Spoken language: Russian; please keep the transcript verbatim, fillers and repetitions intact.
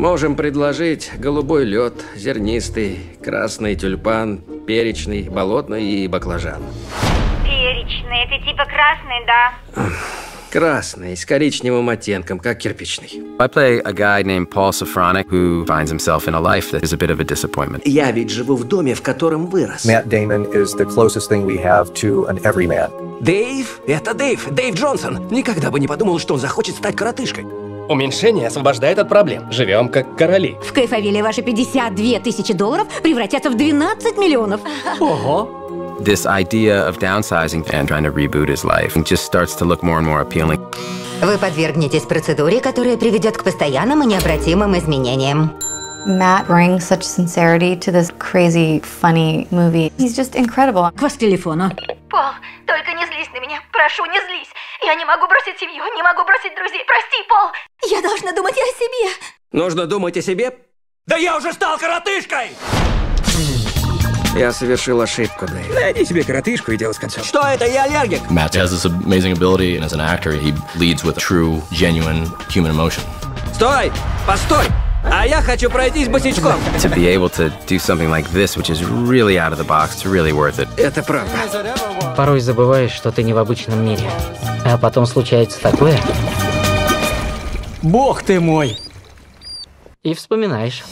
Можем предложить голубой лед, зернистый, красный тюльпан, перечный, болотный и баклажан. Перечный, это типа красный, да? Красный, с коричневым оттенком, как кирпичный. Я ведь живу в доме, в котором вырос. Мэтт Дэймон is the closest thing we have to an everyman. Дейв? Это Дейв, Дейв Джонсон. Никогда бы не подумал, что он захочет стать коротышкой. Уменьшение освобождает от проблем. Живем как короли. В Кайфовиле ваши пятьдесят две тысячи долларов превратятся в двенадцать миллионов. Ого! This idea of downsizing and trying to reboot his life just starts to look more and more appealing. Вы подвергнетесь процедуре, которая приведет к постоянным и необратимым изменениям. Matt brings such sincerity to this crazy, funny movie. He's just incredible. К вас телефону. Пол, только не злись на меня. Прошу, не злись. Я не могу бросить семью, не могу бросить друзей. Прости, Пол. Я должна думать о себе. Нужно думать о себе? Да я уже стал коротышкой! Я совершил ошибку, Дэйв. Найди себе коротышку и дело с концом. Что это? Я аллергик. Matt has this amazing ability, and as an actor, he leads with true, genuine human emotion. Стой! Постой! А я хочу пройтись босичком. To be able to do something like this, which is really out of the box, it's really worth it. Это правда. Порой забываешь, что ты не в обычном мире, а потом случается такое. Бог ты мой! И вспоминаешь.